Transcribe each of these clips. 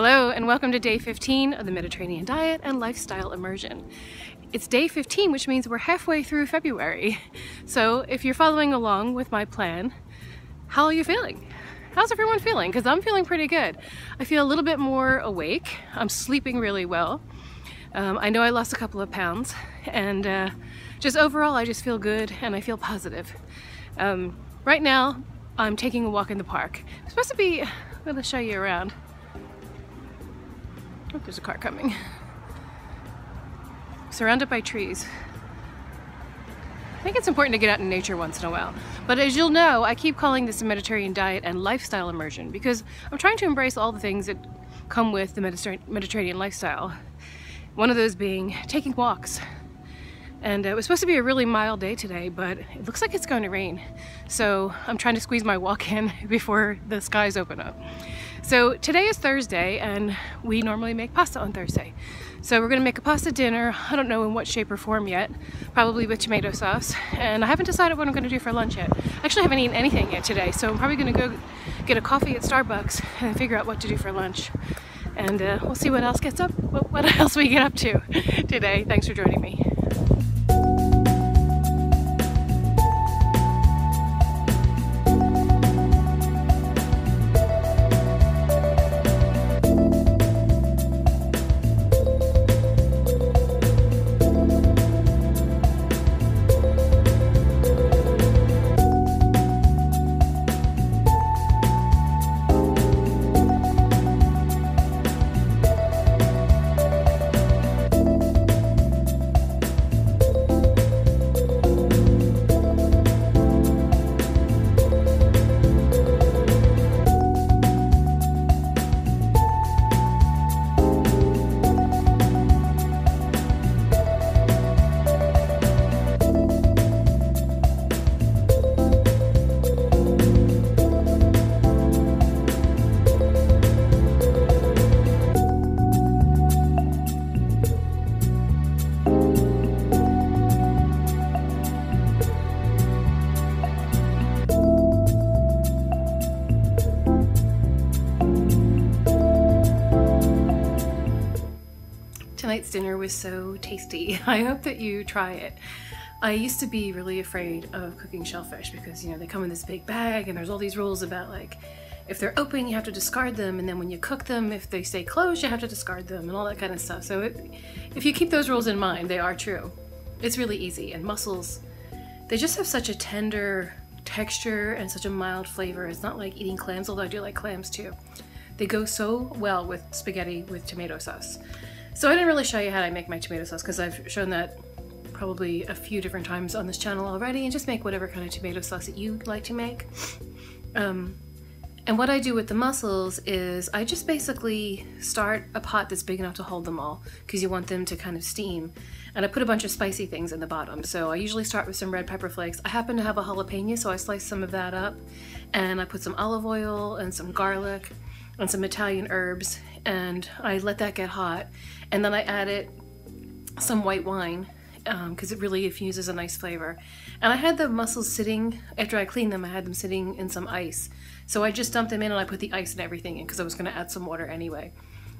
Hello and welcome to day 15 of the Mediterranean Diet and Lifestyle Immersion. It's day 15, which means we're halfway through February. So if you're following along with my plan, how are you feeling? How's everyone feeling? Because I'm feeling pretty good. I feel a little bit more awake. I'm sleeping really well. I know I lost a couple of pounds, and just overall I just feel good and I feel positive. Right now I'm taking a walk in the park. It's supposed to be, I'm going to show you around. Oh, there's a car coming. Surrounded by trees. I think it's important to get out in nature once in a while. But as you'll know, I keep calling this a Mediterranean diet and lifestyle immersion because I'm trying to embrace all the things that come with the Mediterranean lifestyle. One of those being taking walks. And it was supposed to be a really mild day today, but it looks like it's going to rain. So I'm trying to squeeze my walk in before the skies open up. So today is Thursday, and we normally make pasta on Thursday. So we're gonna make a pasta dinner. I don't know in what shape or form yet, probably with tomato sauce. And I haven't decided what I'm gonna do for lunch yet. Actually, I haven't eaten anything yet today, so I'm probably gonna go get a coffee at Starbucks and figure out what to do for lunch. And we'll see what else gets up, what else we get up to today. Thanks for joining me. Tonight's dinner was so tasty. I hope that you try it. I used to be really afraid of cooking shellfish because, you know, they come in this big bag and there's all these rules about, like, if they're open you have to discard them, and then when you cook them, if they stay closed you have to discard them and all that kind of stuff. So if you keep those rules in mind, they are true. It's really easy. And mussels, they just have such a tender texture and such a mild flavor. It's not like eating clams, although I do like clams too. They go so well with spaghetti with tomato sauce. So I didn't really show you how I make my tomato sauce because I've shown that probably a few different times on this channel already, and just make whatever kind of tomato sauce that you like to make. And what I do with the mussels is I just basically start a pot that's big enough to hold them all because you want them to kind of steam. And I put a bunch of spicy things in the bottom. So I usually start with some red pepper flakes. I happen to have a jalapeno, so I slice some of that up, and I put some olive oil and some garlic and some Italian herbs, and I let that get hot, and then I added some white wine because it really infuses a nice flavor. And I had the mussels sitting, after I cleaned them, I had them sitting in some ice. So I just dumped them in and I put the ice and everything in because I was gonna add some water anyway.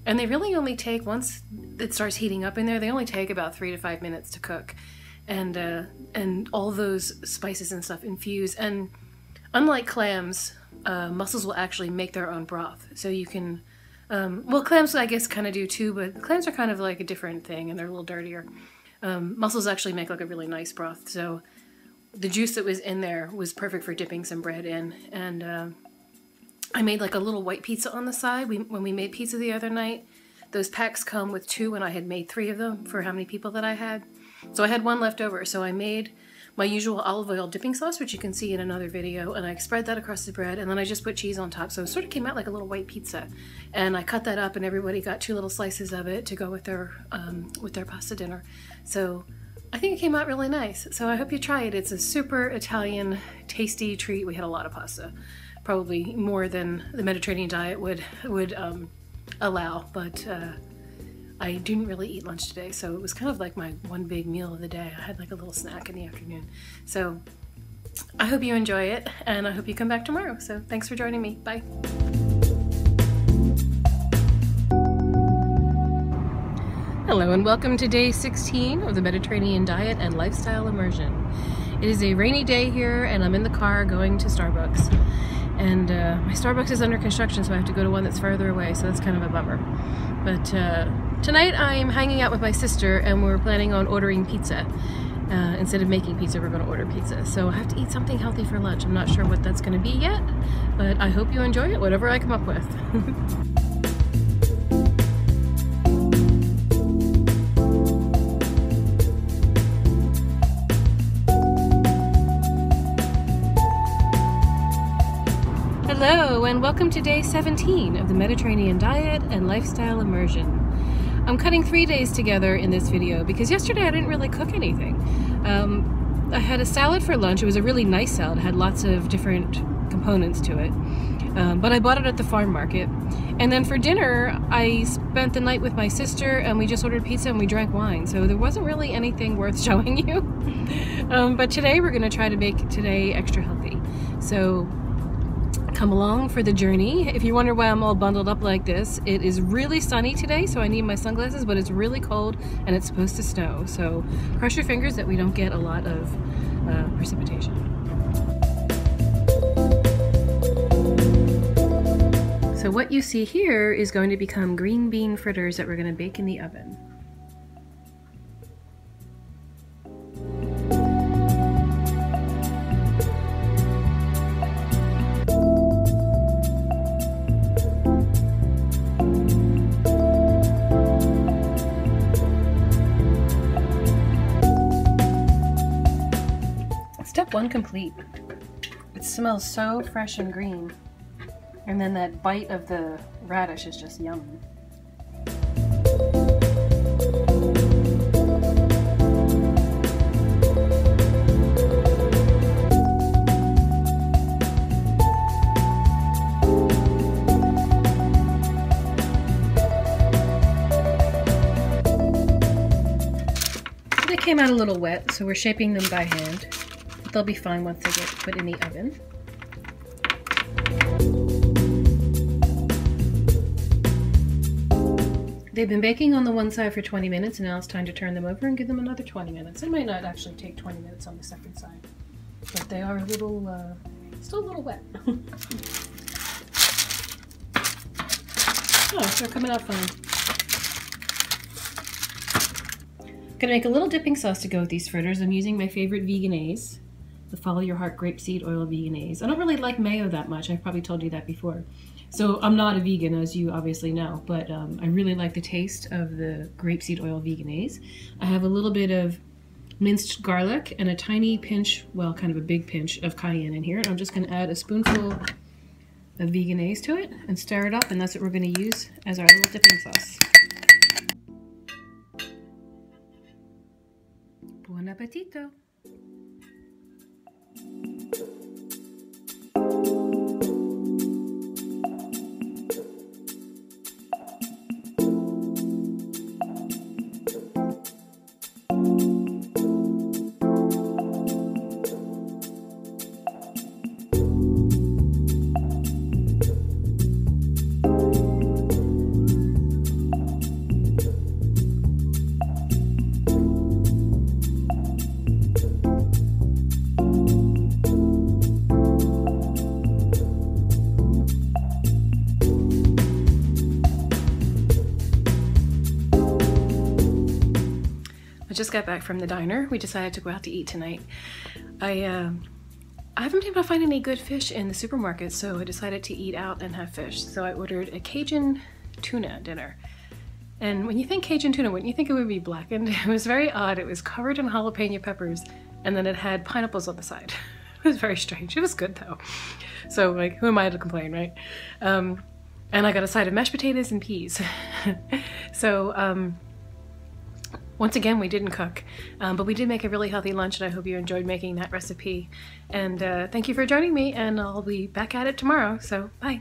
And they really only take, once it starts heating up in there, they only take about 3 to 5 minutes to cook. And all those spices and stuff infuse. And unlike clams, mussels will actually make their own broth. So you can, well, clams I guess kind of do too, but clams are kind of like a different thing and they're a little dirtier. Mussels actually make like a really nice broth. So the juice that was in there was perfect for dipping some bread in. And I made like a little white pizza on the side. When we made pizza the other night, those packs come with two, and I had made three of them for how many people that I had. So I had one left over. So I made my usual olive oil dipping sauce, which you can see in another video, and I spread that across the bread, and then I just put cheese on top. So it sort of came out like a little white pizza, and I cut that up, and everybody got two little slices of it to go with their pasta dinner. So I think it came out really nice. So I hope you try it. It's a super Italian tasty treat. We had a lot of pasta, probably more than the Mediterranean diet would allow, but I didn't really eat lunch today, so it was kind of like my one big meal of the day. I had like a little snack in the afternoon. So I hope you enjoy it, and I hope you come back tomorrow. So thanks for joining me. Bye. Hello and welcome to day 16 of the Mediterranean Diet and Lifestyle Immersion. It is a rainy day here and I'm in the car going to Starbucks. And my Starbucks is under construction, so I have to go to one that's farther away, so that's kind of a bummer. But tonight I'm hanging out with my sister and we're planning on ordering pizza. Instead of making pizza, we're going to order pizza. So I have to eat something healthy for lunch. I'm not sure what that's going to be yet, but I hope you enjoy it, whatever I come up with. Hello and welcome to day 17 of the Mediterranean Diet and Lifestyle Immersion. I'm cutting 3 days together in this video because yesterday I didn't really cook anything. I had a salad for lunch. It was a really nice salad. It had lots of different components to it, but I bought it at the farm market. And then for dinner I spent the night with my sister and we just ordered pizza and we drank wine, so there wasn't really anything worth showing you. But today we're going to try to make today extra healthy. So come along for the journey. If you wonder why I'm all bundled up like this, it is really sunny today, so I need my sunglasses, but it's really cold and it's supposed to snow. So cross your fingers that we don't get a lot of precipitation. So what you see here is going to become green bean fritters that we're going to bake in the oven. Step one complete. It smells so fresh and green. And then that bite of the radish is just yummy. So they came out a little wet, so we're shaping them by hand. They'll be fine once they get put in the oven. They've been baking on the one side for 20 minutes and now it's time to turn them over and give them another 20 minutes. It might not actually take 20 minutes on the second side, but they are a little, still a little wet. Oh, they're coming out fine. I'm gonna make a little dipping sauce to go with these fritters. I'm using my favorite Veganaise, the Follow Your Heart Grapeseed Oil Veganaise. I don't really like mayo that much. I've probably told you that before. So I'm not a vegan, as you obviously know, but I really like the taste of the grapeseed oil Veganaise. I have a little bit of minced garlic and a tiny pinch, well, kind of a big pinch of cayenne in here. And I'm just gonna add a spoonful of Veganaise to it and stir it up, and that's what we're gonna use as our little dipping sauce. Buon appetito! Just got back from the diner. We decided to go out to eat tonight. I haven't been able to find any good fish in the supermarket, so I decided to eat out and have fish. So I ordered a Cajun tuna dinner. And when you think Cajun tuna, wouldn't you think it would be blackened? It was very odd. It was covered in jalapeno peppers, and then it had pineapples on the side. It was very strange. It was good though. So like, who am I to complain, right? And I got a side of mashed potatoes and peas. So, once again, we didn't cook, but we did make a really healthy lunch, and I hope you enjoyed making that recipe. And thank you for joining me, and I'll be back at it tomorrow, so bye.